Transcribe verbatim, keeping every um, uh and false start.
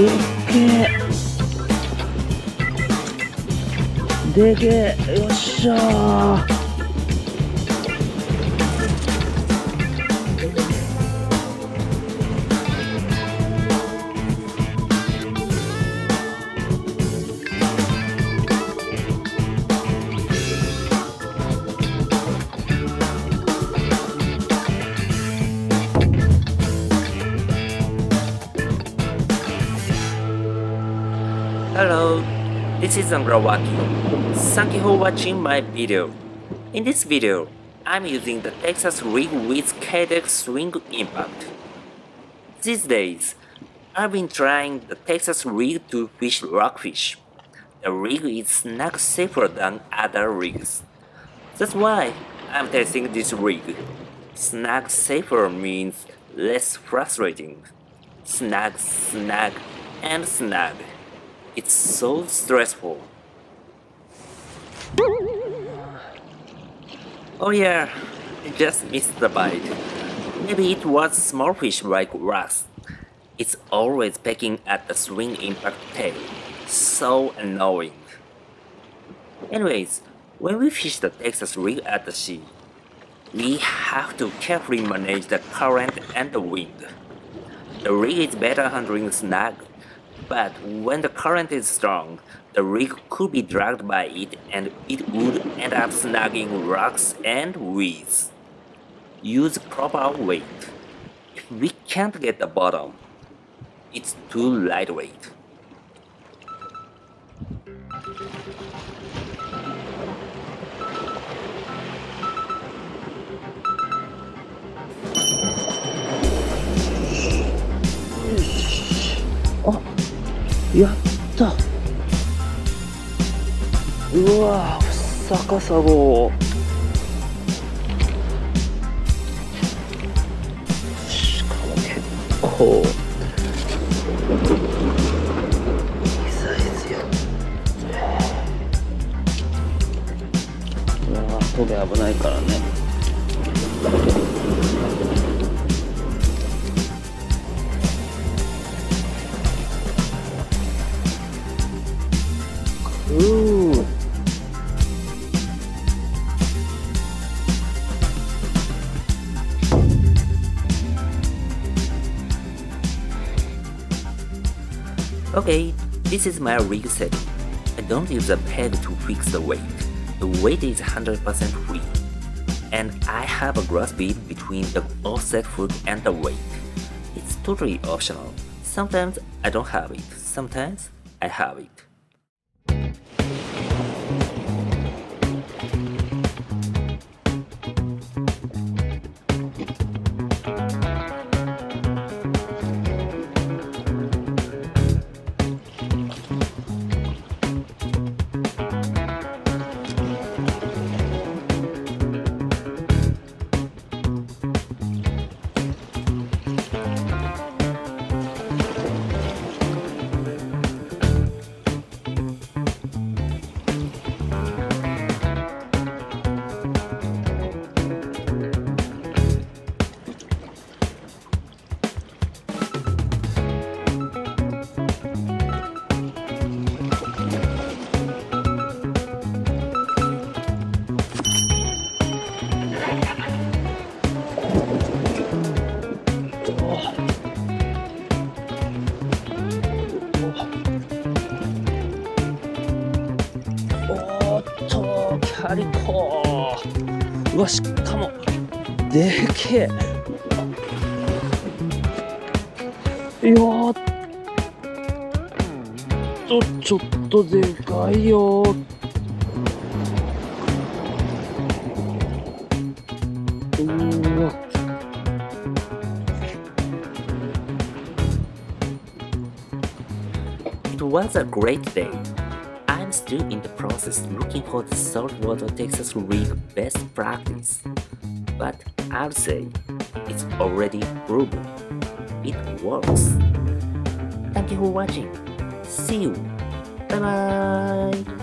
でっけえでっけえ、よっしゃー。Hello, this is Angra. Thank you for watching my video. In this video, I'm using the Texas rig with Keitech Swing Impact. These days, I've been trying the Texas rig to fish rockfish. The rig is not safer than other rigs. That's why I'm testing this rig. Snag safer means less frustrating. Snag, snag, and snag. It's so stressful. Oh yeah, I just missed the bite. Maybe it was small fish like wrasse. It's always pecking at the swing impact tail. So annoying. Anyways, when we fish the Texas rig at the sea, we have to carefully manage the current and the wind. The rig is better handling snag, but when the current is strong, the rig could be dragged by it and it would end up snagging rocks and weeds. Use proper weight. If we can't get the bottom, it's too lightweight.やった。うわぁ、逆さご。しかも結構いいサイズよ。うわぁ、トゲ危ないからね。Okay, this is my rig setting. I don't use a peg to fix the weight. The weight is one hundred percent free. And I have a gross bead between the offset foot and the weight. It's totally optional. Sometimes I don't have it. Sometimes I have it.うわ、しかもでけえよーっと、ちょっとでかいよー。うわ、It was a great day. I'm still in the process looking for the saltwater Texas rig best practice, but I'll say it's already proven. It works. Thank you for watching. See you. Bye bye.